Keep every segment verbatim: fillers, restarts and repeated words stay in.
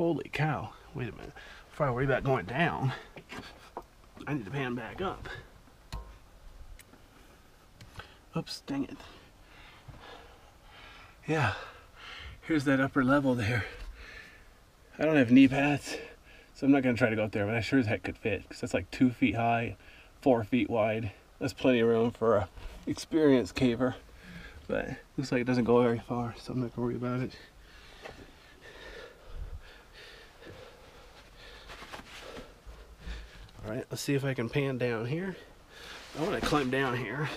Holy cow. Wait a minute. Before I worry about going down, I need to pan back up. Oops, dang it. Yeah, here's that upper level there. I don't have knee pads, so I'm not going to try to go up there, but I sure as heck could fit, because that's like two feet high, four feet wide. That's plenty of room for an experienced caver, but looks like it doesn't go very far, so I'm not going to worry about it. All right, let's see if I can pan down here. I want to climb down here,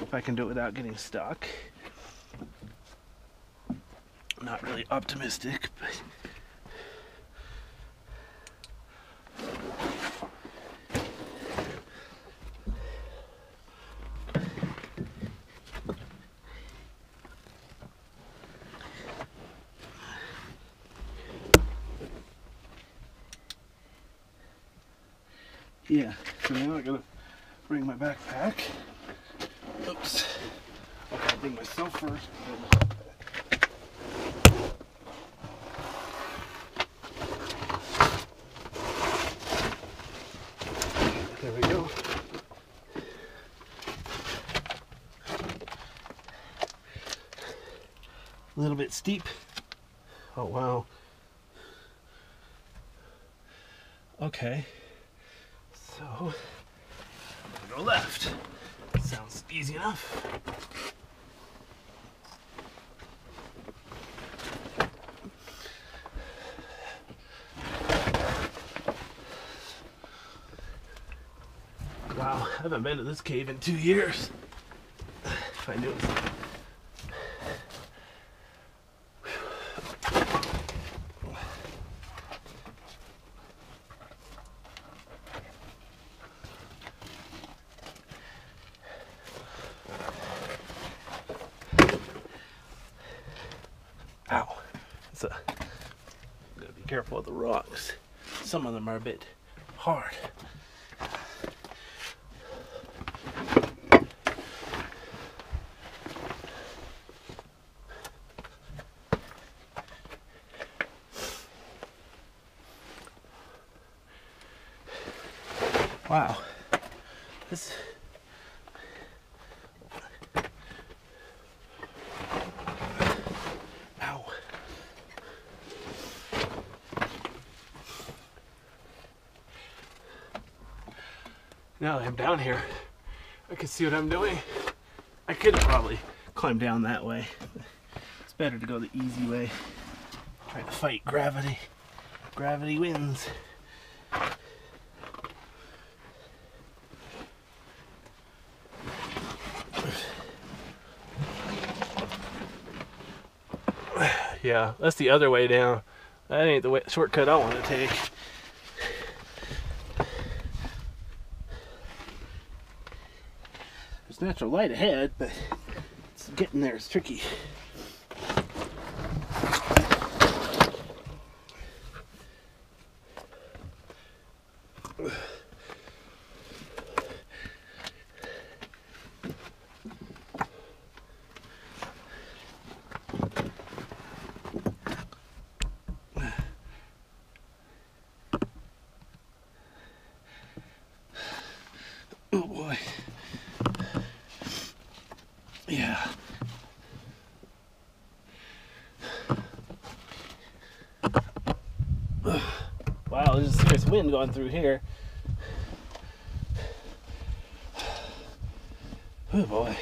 if I can do it without getting stuck. I'm not really optimistic, but... yeah, so now I gotta bring my backpack. Oops. Okay, I'll bring myself first. There we go. A little bit steep. Oh, wow. Okay. So, I'm gonna go left. Sounds easy enough. Wow, I haven't been to this cave in two years. If I knew it was... So, I'm gonna be careful of the rocks. Some of them are a bit hard. Wow, this. Now that I'm down here, I can see what I'm doing. I could probably climb down that way. It's better to go the easy way. Try to fight gravity. Gravity wins. Yeah, that's the other way down. That ain't the way, shortcut I want to take. Natural light ahead, but it's getting there is tricky. Oh boy. Yeah. Wow, there's serious wind going through here. Oh boy.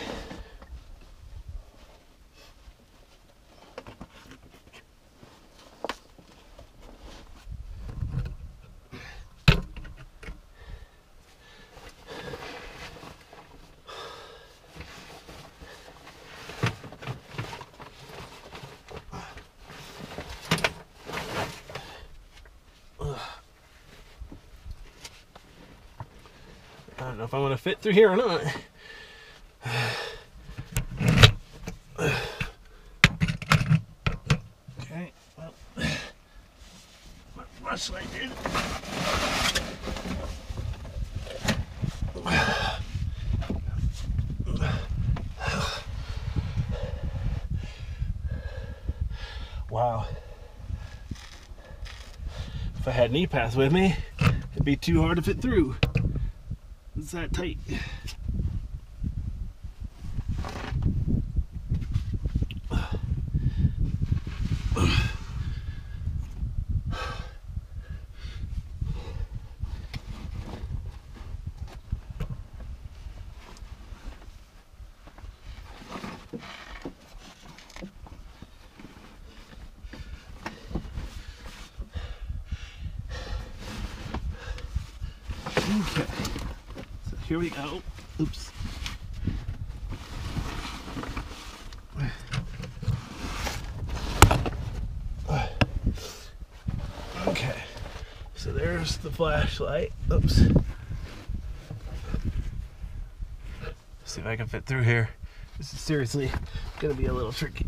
I don't know if I'm gonna fit through here or not. Okay, well, my flashlight did. Wow. If I had an E-Pass with me, it'd be too hard to fit through. It's that tight. Okay, so here we go. Oops. Okay, so there's the flashlight. Oops. See if I can fit through here. This is seriously gonna be a little tricky.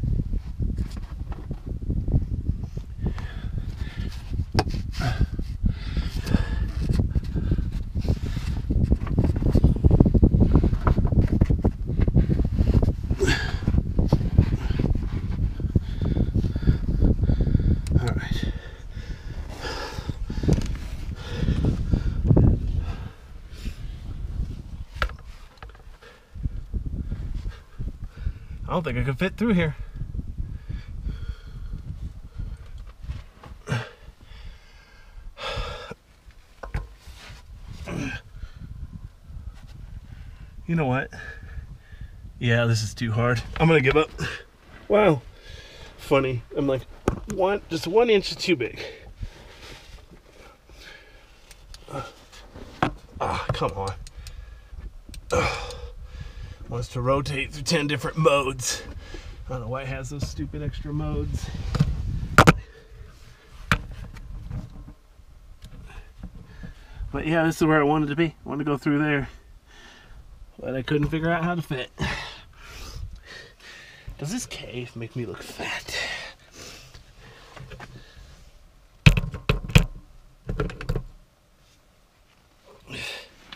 I don't think I can fit through here. You know what? Yeah, this is too hard. I'm gonna give up. Wow. Funny. I'm like, one, just one inch is too big. Ah, uh, oh, come on. Uh. Wants to rotate through ten different modes. I don't know why it has those stupid extra modes. But yeah, this is where I wanted to be. I wanted to go through there, but I couldn't figure out how to fit. Does this cave make me look fat?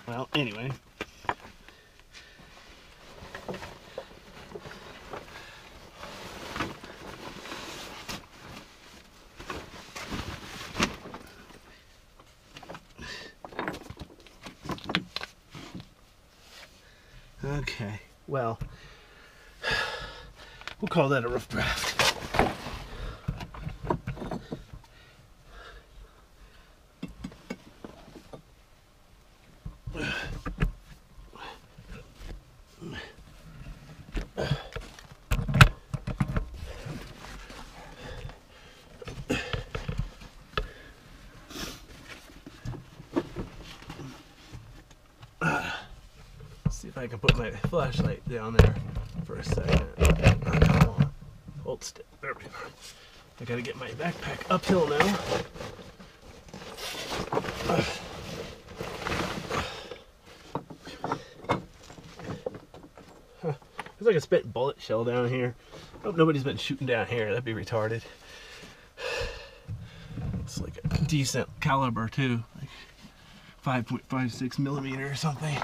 Well, anyway. Okay, well, we'll call that a rough draft. See if I can put my flashlight down there for a second. Oh, hold still. There we are. I gotta get my backpack uphill now. Uh. Huh. There's like a spent bullet shell down here. I hope nobody's been shooting down here. That'd be retarded. It's like a decent caliber too, like five point five six millimeter or something.